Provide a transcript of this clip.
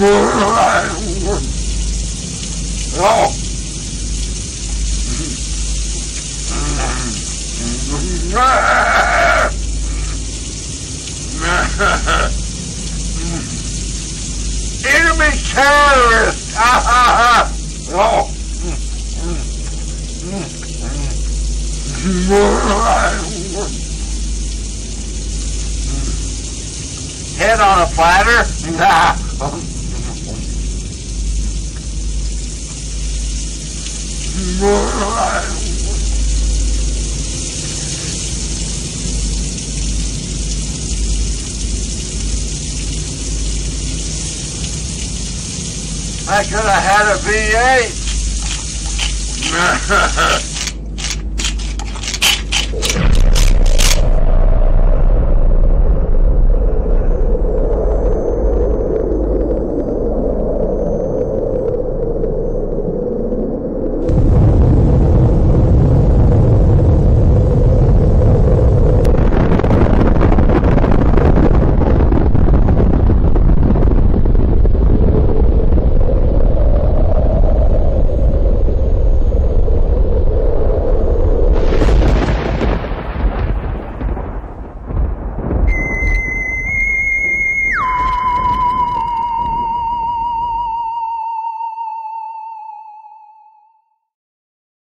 Enemy terrorists! Head on a platter? I could have had a V8.